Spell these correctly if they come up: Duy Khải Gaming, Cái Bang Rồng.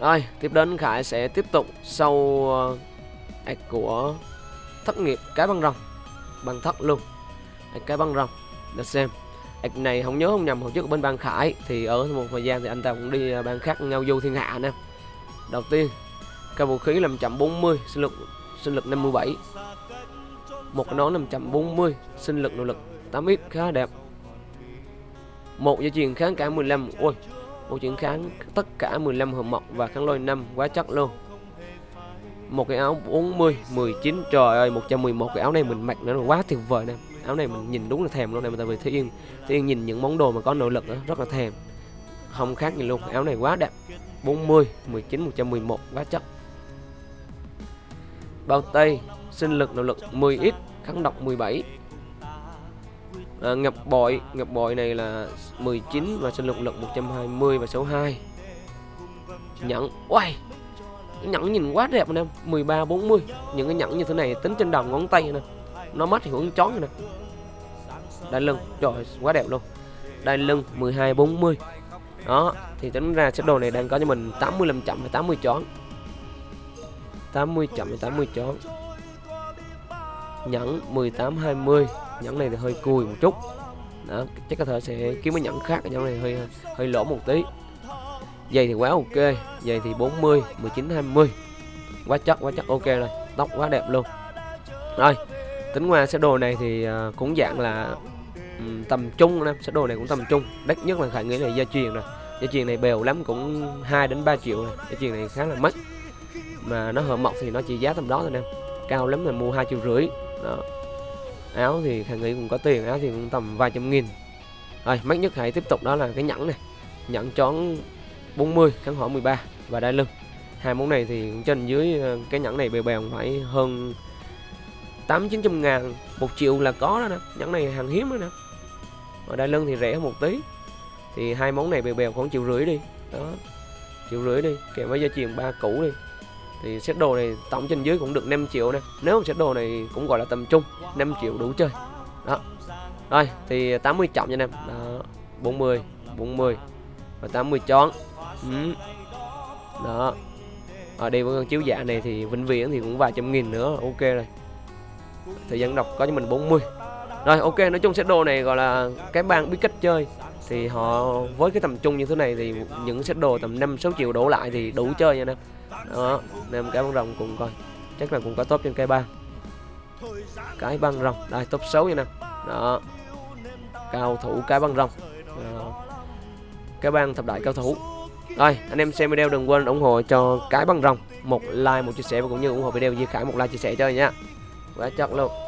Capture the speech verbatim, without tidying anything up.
Rồi, tiếp đến Khải sẽ tiếp tục sau ad của thất nghiệp Cái Băng Rồng, bằng thất luôn, ad Cái Băng Rồng. Để xem ad này không nhớ không nhầm hồi trước ở bên bang Khải thì ở một thời gian thì anh ta cũng đi bang khác ngao du thiên hạ nè. Đầu tiên cái vũ khí làm chậm bốn mươi, sinh lực sinh lực năm mươi bảy, một cái nón làm chậm bốn mươi, sinh lực nỗ lực tám x, khá đẹp. Một dây chuyền kháng cả mười lăm, ôi một chuyện kháng tất cả mười lăm hợp mộc và kháng lôi năm, quá chắc luôn. Một cái áo bốn mươi mười chín, trời ơi một trăm mười một, cái áo này mình mặc nó quá tuyệt vời nè. Áo này mình nhìn đúng là thèm luôn này, tại vì Thế Yên Thế Yên nhìn những món đồ mà có nội lực đó, rất là thèm, không khác gì luôn. Áo này quá đẹp, bốn mươi mười chín một trăm mười một, quá chắc. Bao tay sinh lực nội lực mười x, kháng độc mười bảy. À, ngập bội, ngập bội này là mười chín và sinh lực lực một trăm hai mươi và sáu hai. Nhẫn, uầy, nhẫn nhìn quá đẹp nè, mười ba bốn mươi. Những cái nhẫn như thế này tính trên đầu ngón tay nè, nó mất thì cũng chói nè. Đai lưng, trời quá đẹp luôn. Đai lưng mười hai bốn mươi. Đó, thì tính ra set đồ này đang có cho mình tám mươi làm chậm và tám mươi chón. tám mươi chậm và tám mươi chón. Nhẫn mười tám hai mươi. Nhẫn này thì hơi cùi một chút đó, chắc có thể sẽ kiếm cái nhẫn khác. Nhẫn này hơi hơi lỗ một tí. Giày thì quá ok, giày thì bốn mươi mười chín hai mươi, quá chắc, quá chắc ok rồi. Tóc quá đẹp luôn. Rồi tính qua set đồ này thì cũng dạng là um, tầm trung nè, set đồ này cũng tầm trung. Đắt nhất là Khải nghĩ là gia truyền rồi, gia truyền này bèo lắm cũng hai đến ba triệu này. Gia truyền này khá là mắc, mà nó hợp mộc thì nó chỉ giá tầm đó thôi nè, cao lắm là mua hai triệu rưỡi đó. Áo thì Khải nghĩ cũng có tiền, áo thì cũng tầm vài trăm nghìn. Rồi, mắc nhất Khải tiếp tục đó là cái nhẫn này. Nhẫn chón bốn mươi, kháng hỏa mười ba và đai lưng. Hai món này thì trên dưới cái nhẫn này bèo bèo phải hơn tám chín trăm ngàn, một triệu là có đó nè. Nhẫn này hàng hiếm đó nè. Và đai lưng thì rẻ hơn một tí. Thì hai món này bèo bèo khoảng triệu rưỡi đi. Đó, triệu rưỡi đi, kèm với gia truyền ba cũ đi. Thì set đồ này tổng trên dưới cũng được năm triệu nè. Nếu set đồ này cũng gọi là tầm trung, năm triệu đủ chơi. Đó. Rồi thì tám mươi trọng nha em. Đó, bốn mươi, bốn mươi và tám mươi chón. Ừ. Đó. Ở đây với con chiếu dạ này thì vĩnh viễn thì cũng vài trăm nghìn nữa, ok rồi. Thời gian đọc có cho mình bốn mươi. Rồi ok, nói chung set đồ này gọi là cái bang biết cách chơi. Thì họ với cái tầm trung như thế này thì những set đồ tầm năm sáu triệu đổ lại thì đủ chơi nha em. Đó, nên Cái Băng Rồng cùng coi, chắc là cũng có top trên cái bang Cái Băng Rồng đây, top sáu nha nè. Đó, cao thủ Cái Băng Rồng, cái bang thập đại cao thủ. Rồi anh em xem video đừng quên ủng hộ cho Cái Băng Rồng một like, một chia sẻ, và cũng như ủng hộ video Duy Khải một like chia sẻ cho nha, quá chắc luôn.